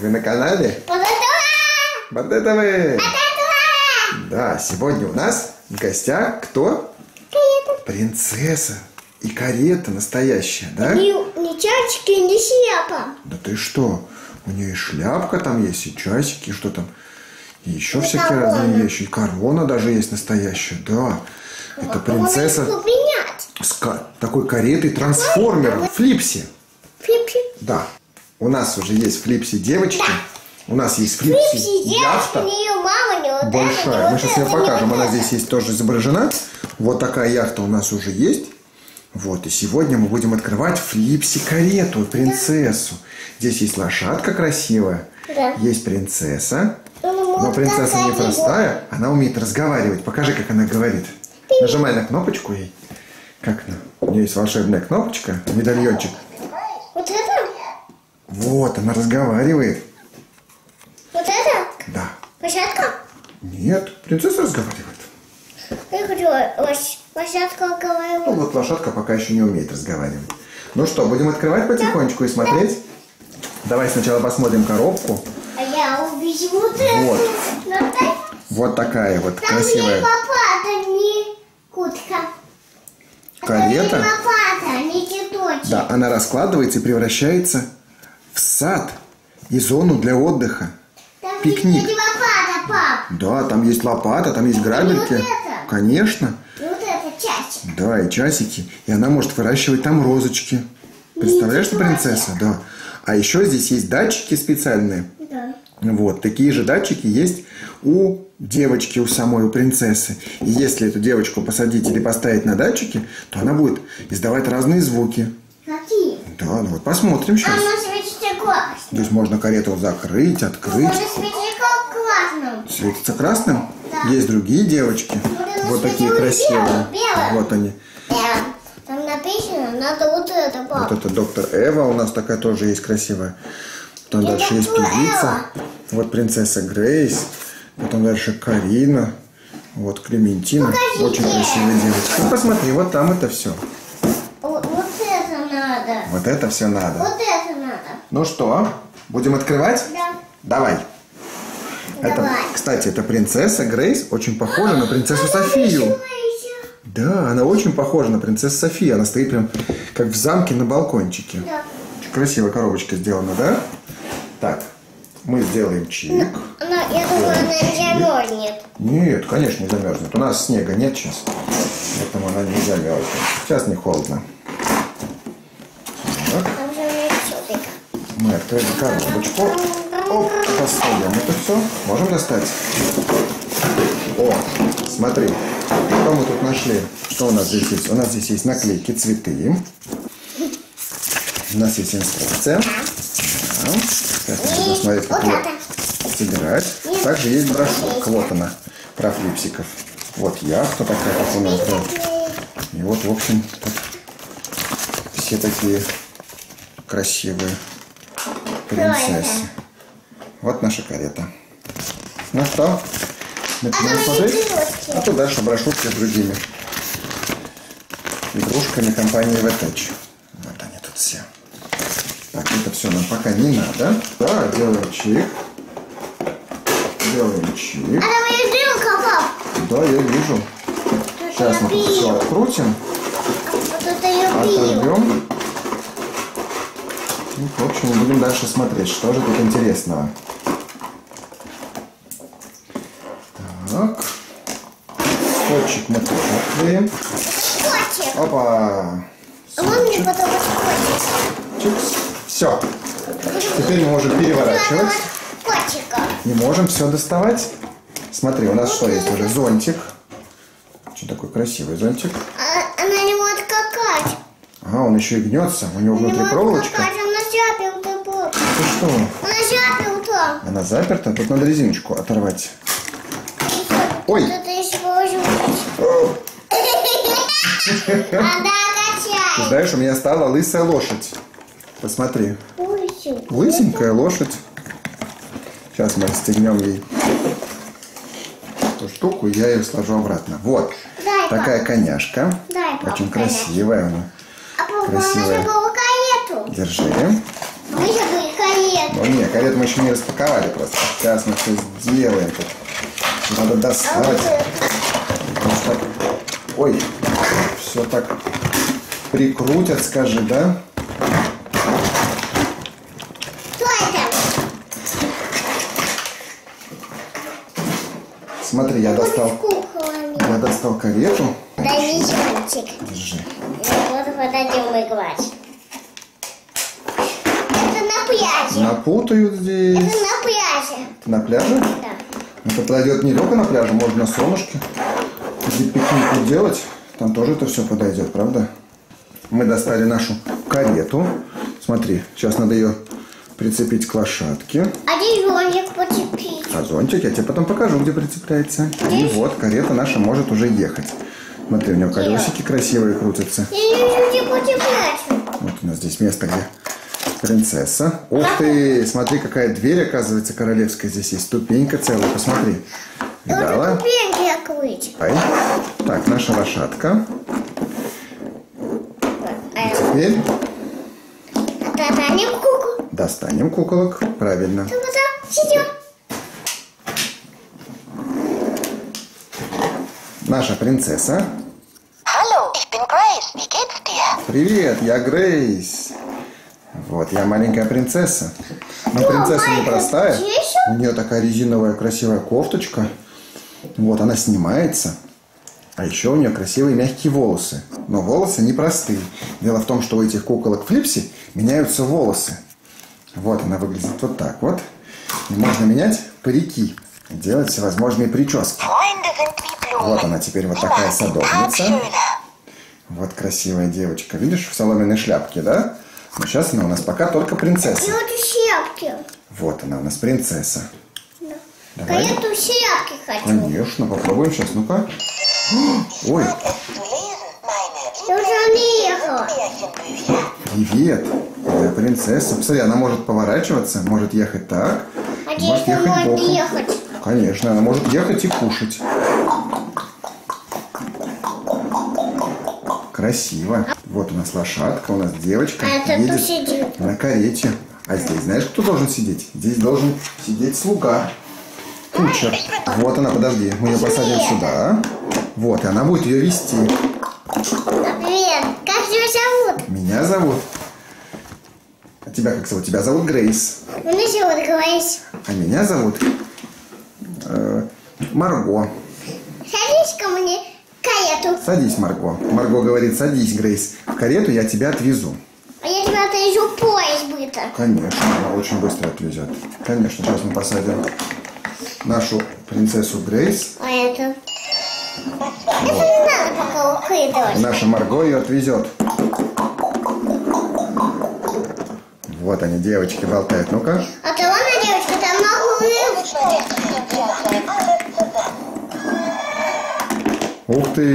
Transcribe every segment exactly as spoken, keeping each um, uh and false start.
Вы на канале Бортэ ТВ. Да, сегодня у нас в гостях кто? Карета. Принцесса. И карета настоящая, да? И ни часики, ни шляпа. Да ты что? У нее и шляпка там есть, и часики, что там. И еще и всякие корона. Разные вещи. И корона даже есть настоящая, да. Вот. Это принцесса с ка такой каретой трансформером. Ой, Флипси. Флипси. Да. У нас уже есть Флипси девочки. Да. У нас есть Флипси, Флипси яхта. Ее мама не вот большая. Не Мы сейчас ее покажем. Она здесь есть тоже изображена. Вот такая яхта у нас уже есть. Вот, и сегодня мы будем открывать Флипси-карету, принцессу. Здесь есть лошадка красивая, да. Есть принцесса. Ну, но принцесса не простая, она умеет разговаривать. Покажи, как она говорит. Привет. Нажимай на кнопочку ей. Как она? У нее есть волшебная кнопочка, медальончик. Вот это? Вот, она разговаривает. Вот это? Да. Лошадка? Нет, принцесса разговаривает. Я хочу лошадку. Лошадка разговаривает. Ну вот лошадка пока еще не умеет разговаривать. Ну что, будем открывать потихонечку и смотреть? Давай сначала посмотрим коробку. А я увижу вот эту. Вот. Вот такая вот там красивая. Не лопата, не кутка. Карета. Не лопата, не цветочек. Да, она раскладывается и превращается в сад и зону для отдыха. Там пикник. Есть лопата, пап. Да, там есть лопата, там есть грабельки. Вот это. Конечно. Часики. Да, и часики. И она может выращивать там розочки. Представляешь, что принцесса? Да. А еще здесь есть датчики специальные. Да. Вот, такие же датчики есть у девочки, у самой, у принцессы. И если эту девочку посадить или поставить на датчики, то она будет издавать разные звуки. Какие? Да, ну вот посмотрим сейчас. Она светится классно. То есть можно карету закрыть, открыть. Она светится красным. Светится красным? Да. Есть другие девочки. Вот такие красивые. Белый. Вот они. Там написано, надо вот это, папа. Вот это доктор Эва у нас такая тоже есть красивая. Там это дальше есть певица. Эва. Вот принцесса Грейс. Потом дальше Карина. Вот Клементина. Покажите. Очень красивая девочка. Ну, посмотри, вот там это все. Вот, вот это надо. Вот это все надо. Вот это надо. Ну что, будем открывать? Да. Давай. Это, кстати, это принцесса Грейс очень похожа на принцессу Софию. Да, она очень похожа на принцессу Софию. Она стоит прям как в замке на балкончике. Да. Красивая коробочка сделана, да? Так, мы сделаем чик. Но, я думаю, она не замерзнет. Нет, конечно, не замерзнет. У нас снега нет сейчас, поэтому она не замерзнет. Сейчас не холодно. Так. Мы открыли коробочку. Оп, достаем это все. Можем достать? О, смотри, что мы тут нашли. Что у нас здесь есть? У нас здесь есть наклейки, цветы. У нас есть инструкция. Да. Сейчас нужно смотреть, как ее собирать. Также есть брошюрка. Вот она, про флипсиков. Вот я, кто такая, как у нас. И вот, в общем, все такие красивые принцессы. Вот наша карета. Ну что, мы будем смотреть? А то дальше брошюрки с другими игрушками компании VTech. Вот они тут все. Так, это все нам пока не надо. Да, делаем чик. Делаем чик. А там есть дырка, пап. Да, я вижу. Сейчас мы тут все открутим. Оторвем. Ну, в общем, мы будем дальше смотреть, что же тут интересного. Так. Скотчик мы тоже откроем. Скотчик. Опа. А он мне потом скотчик. Чикс. Все. Теперь мы можем переворачивать. Скотчика. И можем все доставать. Смотри, у нас что есть уже? Зонтик. Что такой красивый зонтик? А, она не может какать. А, он еще и гнется. У него внутри проволочка. Ты что? Она заперта. Она заперта? Тут надо резиночку оторвать. Ой! Ты знаешь, у меня стала лысая лошадь. Посмотри. Лысенькая лошадь. Сейчас мы расстегнем ей эту штуку, я ее сложу обратно. Вот. Такая коняшка. Очень красивая она. Красивая. Держи. карету. Ну, нет, карету мы еще не распаковали просто. Сейчас мы все сделаем. Надо достать. Ой, все так прикрутят, скажи, да? Что это? Смотри, я достал. Я достал карету. Дай мне мальчик. Держи. Вот хватать его играть. Это на пляже. Напутают здесь. Это на пляже. На пляже? Да. Это подойдет не только на пляже, можно на солнышке. Где пикнику делать. Там тоже это все подойдет, правда? Мы достали нашу карету. Смотри, сейчас надо ее прицепить к лошадке. А где зонтик прицепить? А зонтик я тебе потом покажу, где прицепляется. Здесь? И вот карета наша может уже ехать. Смотри, у нее колесики красивые крутятся. Я ее вот у нас здесь место, где принцесса. Ух ты, смотри, какая дверь, оказывается, королевская здесь есть. Ступенька целая, посмотри. Видала? Так, наша лошадка. И теперь достанем кукол. Достанем куколок, правильно. Наша принцесса. Hello, ich bin Grace. Wie geht's dir? Привет, я Грейс. Вот, я маленькая принцесса. Но принцесса непростая. У нее такая резиновая красивая кофточка. Вот, она снимается. А еще у нее красивые мягкие волосы. Но волосы непростые. Дело в том, что у этих куколок Флипси меняются волосы. Вот она выглядит вот так вот. И можно менять парики. Делать всевозможные прически. Вот она теперь вот такая садовница. Вот красивая девочка. Видишь, в соломенной шляпке, да? Но сейчас она у нас пока только принцесса. Вот она у нас принцесса. Давай. Карету шляпки хочу. Конечно, попробуем сейчас. Ну-ка. Ой. Я уже наехала. Привет. Моя принцесса. Посмотри, она может поворачиваться, может ехать так. А может ехать боком. Ехать. Конечно, она может ехать и кушать. Красиво. Вот у нас лошадка, у нас девочка а едет на карете. А здесь знаешь, кто должен сидеть? Здесь должен сидеть слуга. Кучер. Вот она, подожди. Мы ее посадим сюда. Вот, и она будет ее вести. Привет. Как тебя зовут? Меня зовут. А тебя как зовут? Тебя зовут Грейс. Меня зовут Грейс. А меня зовут э, Марго. Садись ко мне. Карету. Садись, Марго. Марго говорит, садись, Грейс. В карету я тебя отвезу. А я тебя отвезу поезд быстро. Конечно, она очень быстро отвезет. Конечно, сейчас мы посадим нашу принцессу Грейс. А это? Вот. Это не надо пока укрытывать. Наша Марго ее отвезет. Вот они, девочки, болтают. Ну-ка. А то она девочка, там могу. Ух ты!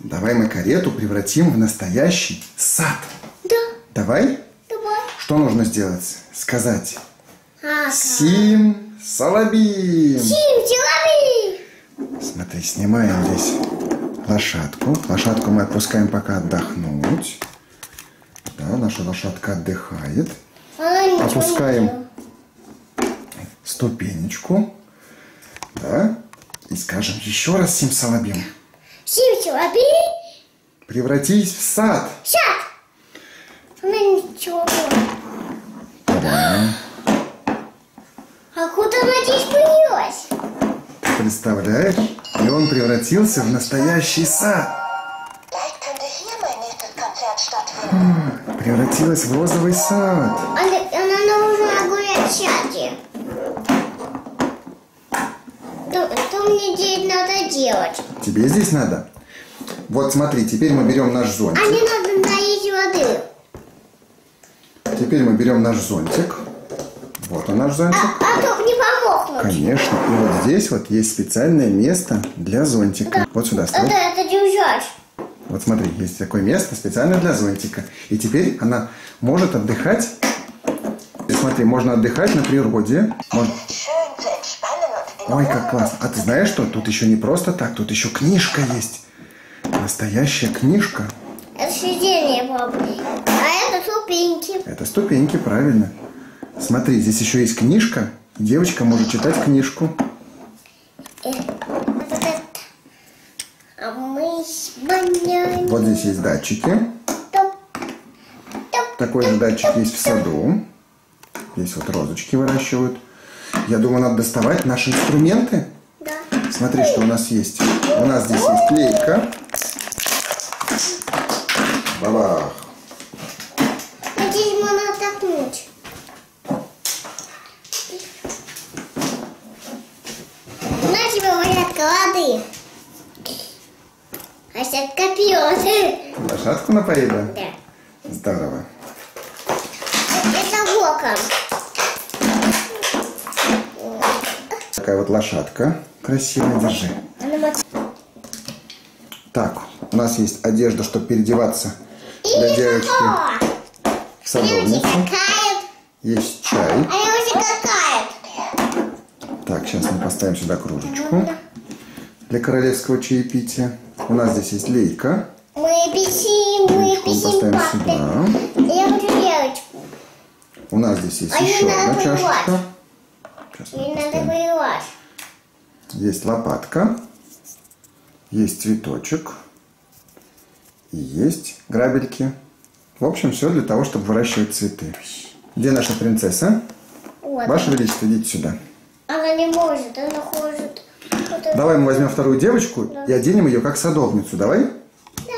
Давай мы карету превратим в настоящий сад. Да. Давай? Давай. Что нужно сделать? Сказать. А, Сим-салабим. Сим-салабим. Смотри, снимаем здесь лошадку. Лошадку мы отпускаем пока отдохнуть. Да, наша лошадка отдыхает. А, опускаем ступенечку. Да. И скажем еще раз Сим-салабим. Сим-салабим. Превратись в сад. Сад. Ну ничего. Да. А куда она здесь появилась? Представляешь? И он превратился в настоящий сад. Превратилась в розовый сад. Она, она нужна гулять в саде. Что мне здесь надо делать? Тебе здесь надо? Вот смотри, теперь мы берем наш зонтик. А мне надо налить воды. Теперь мы берем наш зонтик. Вот он наш зонтик. А, а то не помогло. Конечно. И вот здесь вот есть специальное место для зонтика. Да. Вот сюда ставь. Это, это держать. Вот смотри, есть такое место специально для зонтика. И теперь она может отдыхать. И смотри, можно отдыхать на природе. Можно... Ой, как классно. А ты знаешь что? Тут еще не просто так, тут еще книжка есть. Настоящая книжка. Это сиденье, папа. А это ступеньки. Это ступеньки, правильно. Смотри, здесь еще есть книжка. Девочка может читать книжку. Вот здесь есть датчики. Такой же датчик есть в саду. Здесь вот розочки выращивают. Я думаю, надо доставать наши инструменты. Да. Смотри, что у нас есть. У нас здесь есть клейка. Бабах. Здесь можно оттолкнуть. На тебе лошадка воды. Лошадка пьет. Лошадку напоила? Да. Здорово. Это боком. Такая вот лошадка красивая, держи. Так, у нас есть одежда, чтобы переодеваться для и девочки в садовнице. Есть чай. Так, сейчас мы поставим сюда кружечку для королевского чаепития. У нас здесь есть лейка. Мы писим, мы писим, поставим сюда. Я буду девочку. У нас здесь есть а еще одна чашечка. Мне надо вырвать. Есть лопатка, есть цветочек и есть грабельки. В общем, все для того, чтобы выращивать цветы. Где наша принцесса? Вот. Ваше Величество, идите сюда. Она не может, она хочет. Давай мы возьмем вторую девочку, да, и оденем ее как садовницу. Давай? Да.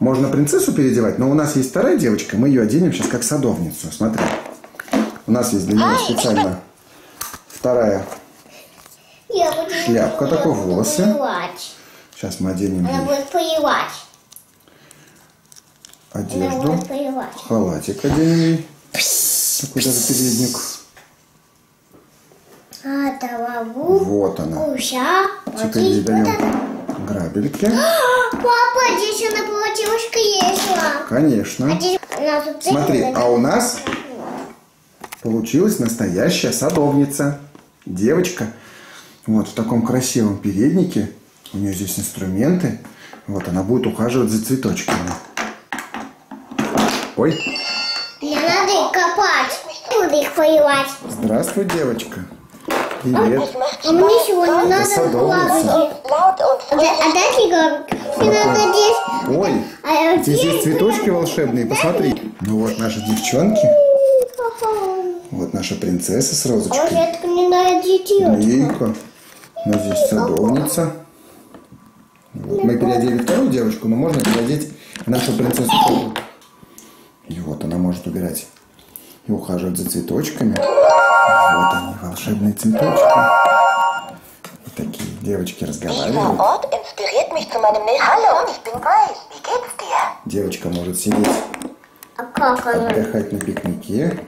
Можно принцессу переодевать, но у нас есть вторая девочка, мы ее оденем сейчас как садовницу. Смотри, у нас есть для нее специально... Вторая шляпка, такой волосы. Поливать. Сейчас мы оденем Она будет поливать. Одежду. Будет поливать. Халатик оденем ей. Такой даже передник. А, вот она. Куша. Теперь ей даем грабельки. Папа, здесь она получилась кресла. Конечно. А смотри, а у нас получилась настоящая садовница. Девочка вот в таком красивом переднике, у нее здесь инструменты, вот она будет ухаживать за цветочками. Ой. Не надо их копать, буду их поливать. Здравствуй, девочка. Привет. А мне сегодня надо садовница. А дайте горбик. Надо здесь. Ой, а здесь есть цветочки волшебные, посмотри. Ну вот наши девчонки. Вот наша принцесса с розочкой. Лошадка не найдет. У нас здесь садовница. Вот. Мы переодели вторую девочку, но можно переодеть нашу принцессу тоже. И вот она может убирать и ухаживать за цветочками. Вот они, волшебные цветочки. И такие девочки разговаривают. Девочка может сидеть, отдыхать на пикнике.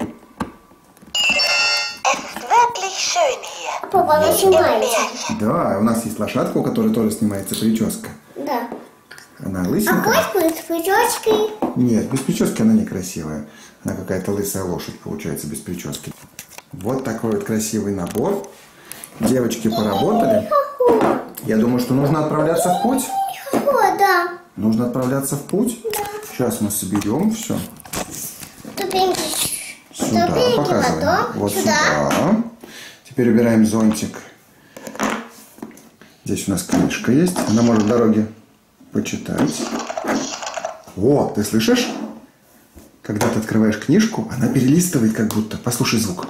Папа, она снимается. Да, у нас есть лошадка, у которой тоже снимается прическа. Да. Она лысенькая. А кошка с прической? Нет, без прически она некрасивая. Она какая-то лысая лошадь получается без прически. Вот такой вот красивый набор. Девочки поработали. Я думаю, что нужно отправляться в путь. Да. Нужно отправляться в путь. Да. Сейчас мы соберем все. Ступеньки. Сюда ступеньки показываем. Потом. Вот сюда. сюда. Теперь убираем зонтик. Здесь у нас книжка есть. Она может в дороге почитать. О, ты слышишь? Когда ты открываешь книжку, она перелистывает как будто. Послушай звук.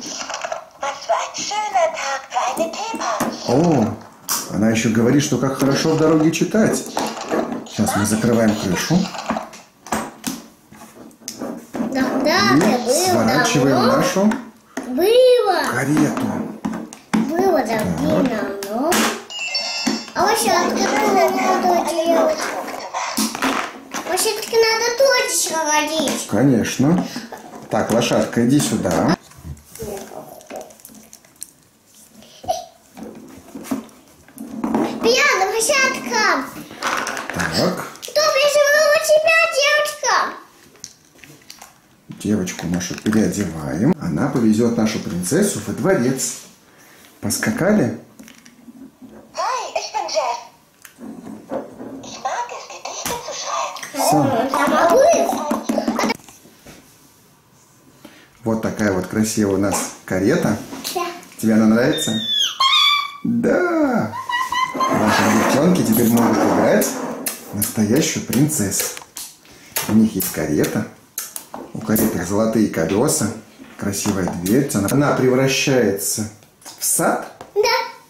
О, она еще говорит, что как хорошо в дороге читать. Сейчас мы закрываем крышу. И сворачиваем нашу карету. А лошадке надо делать. Лошадке надо точечку водить. Конечно. Так, лошадка, иди сюда. Пьяна лошадка. Так. Кто пришел у тебя, девочка? Девочку нашу переодеваем. Она повезет нашу принцессу во дворец. Поскакали? Все. Вот такая вот красивая у нас карета. Да. Тебе она нравится? Да! Наши девчонки теперь могут играть настоящую принцессу. У них есть карета. У кареты золотые колеса. Красивая дверца. Она, она превращается в сад. Да.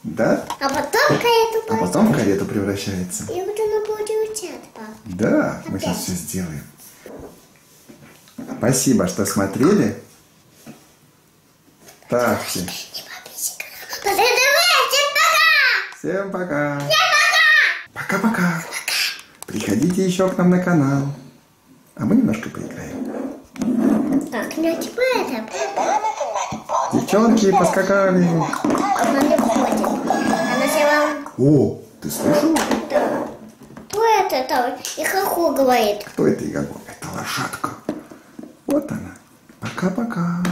Да? А потом карету А потом карета превращается. И вот она получает, папа. Да, опять. Мы сейчас все сделаем. Спасибо, что смотрели. Ставьте. Всем пока. Пока-пока. Приходите еще к нам на канал. А мы немножко поиграем. Так, ну теперь это... Девчонки поскакали. Она не входит. Она взяла... О, ты слышал? Да. Кто это там? Ихаху говорит. Кто это Ихаху? Это лошадка. Вот она. Пока-пока.